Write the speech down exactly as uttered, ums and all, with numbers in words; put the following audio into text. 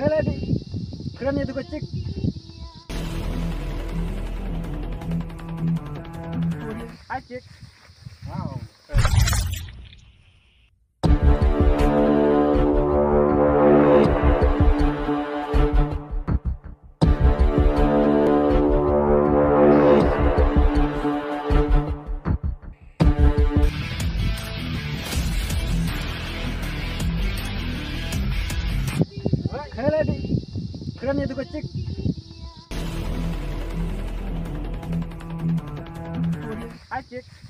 Heladi, kerennya itu kecil. Acik. Wow. Kerennya itu kecil. Acik.